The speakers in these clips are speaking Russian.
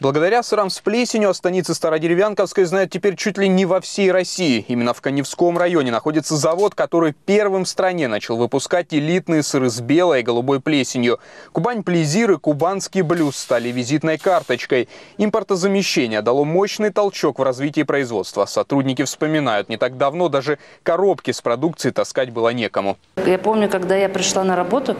Благодаря сырам с плесенью о станице Стародеревянковской знают теперь чуть ли не во всей России. Именно в Каневском районе находится завод, который первым в стране начал выпускать элитные сыры с белой и голубой плесенью. Кубань-плизир и кубанский блюз стали визитной карточкой. Импортозамещение дало мощный толчок в развитии производства. Сотрудники вспоминают, не так давно даже коробки с продукцией таскать было некому. Я помню, когда я пришла на работу,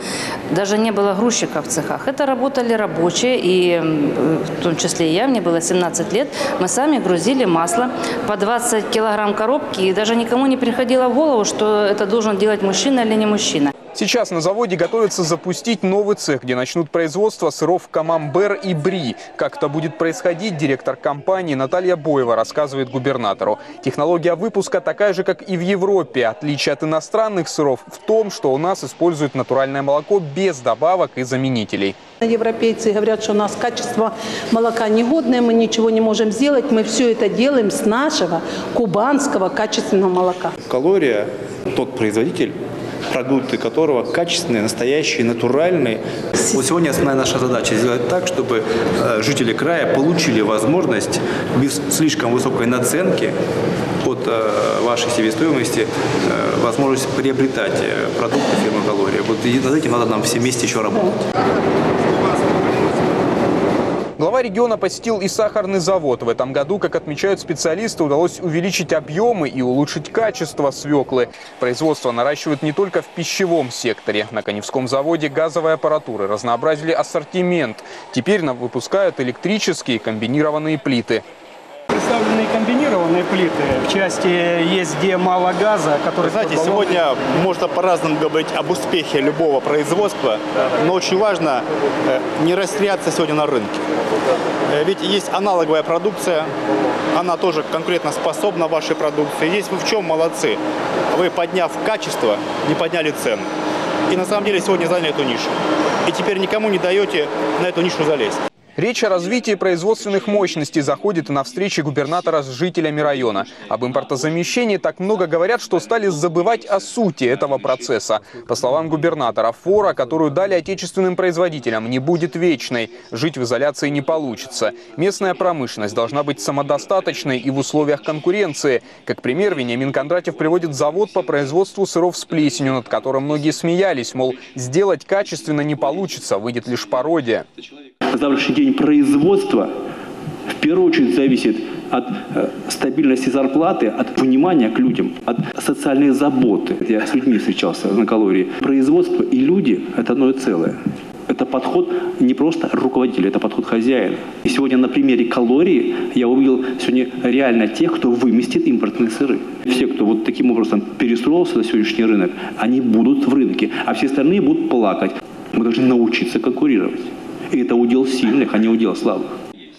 даже не было грузчиков в цехах. Это работали рабочие, и в том числе и я, мне было 17 лет. Мы сами грузили масло по 20 килограмм коробки, и даже никому не приходило в голову, что это должен делать мужчина или не мужчина. Сейчас на заводе готовится запустить новый цех, где начнут производство сыров «Камамбер» и «Бри». Как это будет происходить, директор компании Наталья Боева рассказывает губернатору. Технология выпуска такая же, как и в Европе. Отличие от иностранных сыров в том, что у нас используют натуральное молоко без добавок и заменителей. Европейцы говорят, что у нас качество молока негодное, мы ничего не можем сделать. Мы все это делаем с нашего кубанского качественного молока. Галлория, тот производитель, продукты которого качественные, настоящие, натуральные. Вот сегодня основная наша задача сделать так, чтобы жители края получили возможность без слишком высокой наценки от вашей себестоимости возможность приобретать продукты фирмы «Галлория». Вот и над этим надо нам все вместе еще работать. Глава региона посетил и сахарный завод. В этом году, как отмечают специалисты, удалось увеличить объемы и улучшить качество свеклы. Производство наращивают не только в пищевом секторе. На Каневском заводе газовой аппаратуры разнообразили ассортимент. Теперь выпускают электрические комбинированные плиты. Представлены комбинированные плиты. В части есть где мало газа, который... Знаете, сегодня можно по-разному говорить об успехе любого производства, но очень важно не растеряться сегодня на рынке. Ведь есть аналоговая продукция, она тоже конкурентоспособна вашей продукции. Здесь вы в чем молодцы? Вы, подняв качество, не подняли цену. И на самом деле сегодня заняли эту нишу. И теперь никому не даете на эту нишу залезть. Речь о развитии производственных мощностей заходит и на встрече губернатора с жителями района. Об импортозамещении так много говорят, что стали забывать о сути этого процесса. По словам губернатора, фора, которую дали отечественным производителям, не будет вечной. Жить в изоляции не получится. Местная промышленность должна быть самодостаточной и в условиях конкуренции. Как пример, Вениамин Кондратьев приводит завод по производству сыров с плесенью, над которым многие смеялись, мол, сделать качественно не получится, выйдет лишь пародия. На завтрашний день производство в первую очередь зависит от стабильности зарплаты, от внимания к людям, от социальной заботы. Я с людьми встречался на Галлории. Производство и люди – это одно целое. Это подход не просто руководителя, это подход хозяина. И сегодня на примере Галлории я увидел сегодня реально тех, кто выместит импортные сыры. Все, кто вот таким образом перестроился на сегодняшний рынок, они будут в рынке, а все остальные будут плакать. Мы должны научиться конкурировать. И это удел сильных, а не удел слабых.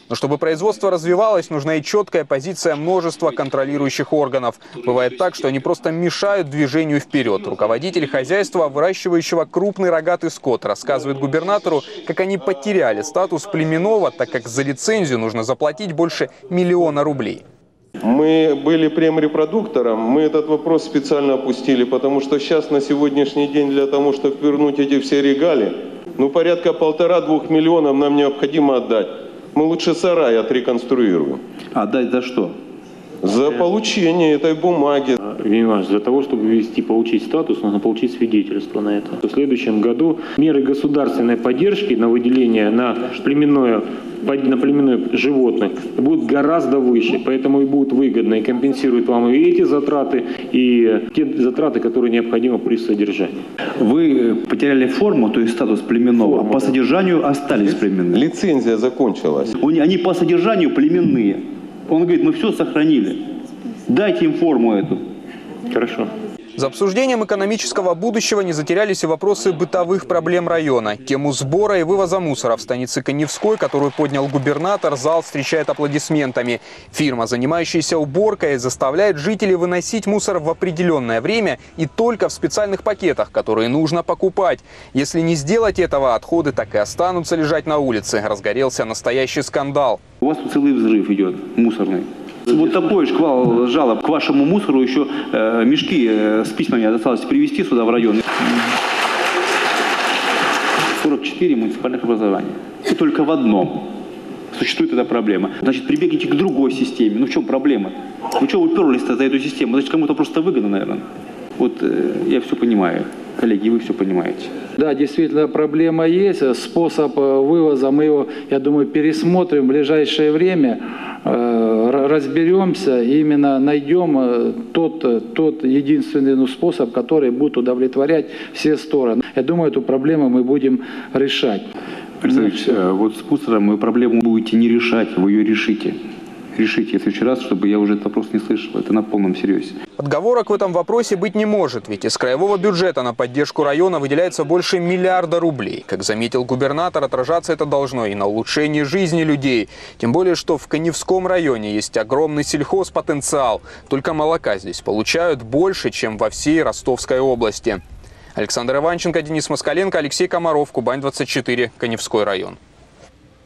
Но чтобы производство развивалось, нужна и четкая позиция множества контролирующих органов. Бывает так, что они просто мешают движению вперед. Руководитель хозяйства, выращивающего крупный рогатый скот, рассказывает губернатору, как они потеряли статус племенного, так как за лицензию нужно заплатить больше 1 000 000 рублей. Мы были премрепродуктором, мы этот вопрос специально опустили, потому что сейчас на сегодняшний день для того, чтобы вернуть эти все регалии, ну, порядка 1,5–2 миллиона нам необходимо отдать. Мы лучше сарай отреконструируем. Отдать за что? За получение этой бумаги. Для того, чтобы получить статус, нужно получить свидетельство на это. В следующем году меры государственной поддержки на выделение на племенное животных будут гораздо выше. Поэтому и будут выгодны и компенсируют вам и эти затраты, и те затраты, которые необходимы при содержании. Вы потеряли форму, то есть статус племенного, а по содержанию остались племенные. Лицензия закончилась. Они по содержанию племенные. Он говорит, мы все сохранили. Дайте им форму эту. Хорошо. За обсуждением экономического будущего не затерялись и вопросы бытовых проблем района. Тему сбора и вывоза мусора в станице Каневской, которую поднял губернатор, зал встречает аплодисментами. Фирма, занимающаяся уборкой, заставляет жителей выносить мусор в определенное время и только в специальных пакетах, которые нужно покупать. Если не сделать этого, отходы так и останутся лежать на улице. Разгорелся настоящий скандал. У вас тут целый взрыв идет мусорный. Вот такой шквал жалоб к вашему мусору, еще мешки с письмами осталось привезти сюда в район. 44 муниципальных образований. И только в одном существует эта проблема. Значит, прибегните к другой системе. Ну в чем проблема? Ну что уперлись-то за эту систему? Значит, кому-то просто выгодно, наверное. Вот я все понимаю. Коллеги, вы все понимаете. Да, действительно, проблема есть. Способ вывоза мы его, я думаю, пересмотрим в ближайшее время. Разберемся, именно найдем тот единственный способ, который будет удовлетворять все стороны. Я думаю, эту проблему мы будем решать. Александр Ильич, вот с Пустором вы проблему будете не решать, вы ее решите. Решите в следующий раз, чтобы я уже этот вопрос не слышал. Это на полном серьезе. Отговорок в этом вопросе быть не может, ведь из краевого бюджета на поддержку района выделяется больше миллиарда рублей. Как заметил губернатор, отражаться это должно и на улучшении жизни людей. Тем более, что в Каневском районе есть огромный сельхозпотенциал. Только молока здесь получают больше, чем во всей Ростовской области. Александр Иванченко, Денис Москаленко, Алексей Комаров, Кубань-24, Каневской район.